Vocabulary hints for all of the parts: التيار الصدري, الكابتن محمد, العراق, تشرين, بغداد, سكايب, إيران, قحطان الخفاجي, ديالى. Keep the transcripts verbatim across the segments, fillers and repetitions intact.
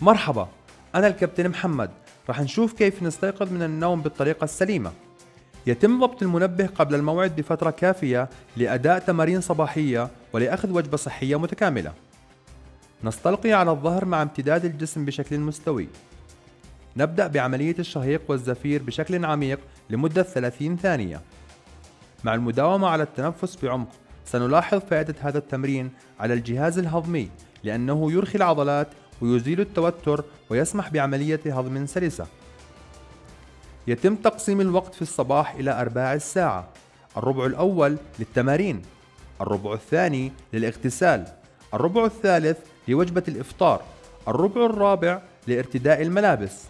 مرحبا، أنا الكابتن محمد. رح نشوف كيف نستيقظ من النوم بالطريقة السليمة. يتم ضبط المنبه قبل الموعد بفترة كافية لأداء تمارين صباحية ولأخذ وجبة صحية متكاملة. نستلقي على الظهر مع امتداد الجسم بشكل مستوي. نبدأ بعملية الشهيق والزفير بشكل عميق لمدة ثلاثين ثانية. مع المداومة على التنفس بعمق سنلاحظ فائدة هذا التمرين على الجهاز الهضمي، لأنه يرخي العضلات ويزيل التوتر ويسمح بعملية هضم سلسة. يتم تقسيم الوقت في الصباح إلى أرباع الساعة. الربع الأول للتمارين، الربع الثاني للاغتسال، الربع الثالث لوجبة الإفطار، الربع الرابع لارتداء الملابس.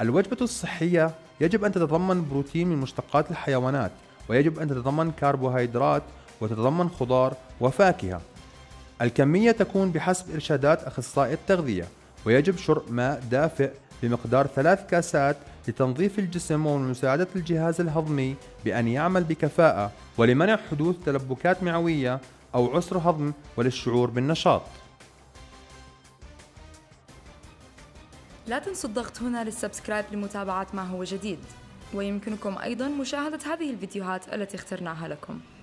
الوجبة الصحية يجب أن تتضمن بروتين من مشتقات الحيوانات، ويجب أن تتضمن كربوهيدرات وتتضمن خضار وفاكهة. الكمية تكون بحسب إرشادات أخصائي التغذية، ويجب شرب ماء دافئ بمقدار ثلاث كاسات لتنظيف الجسم ومساعدة الجهاز الهضمي بأن يعمل بكفاءة، ولمنع حدوث تلبكات معوية أو عسر هضم وللشعور بالنشاط. لا تنسوا الضغط هنا للسبسكرايب لمتابعة ما هو جديد، ويمكنكم أيضا مشاهدة هذه الفيديوهات التي اخترناها لكم.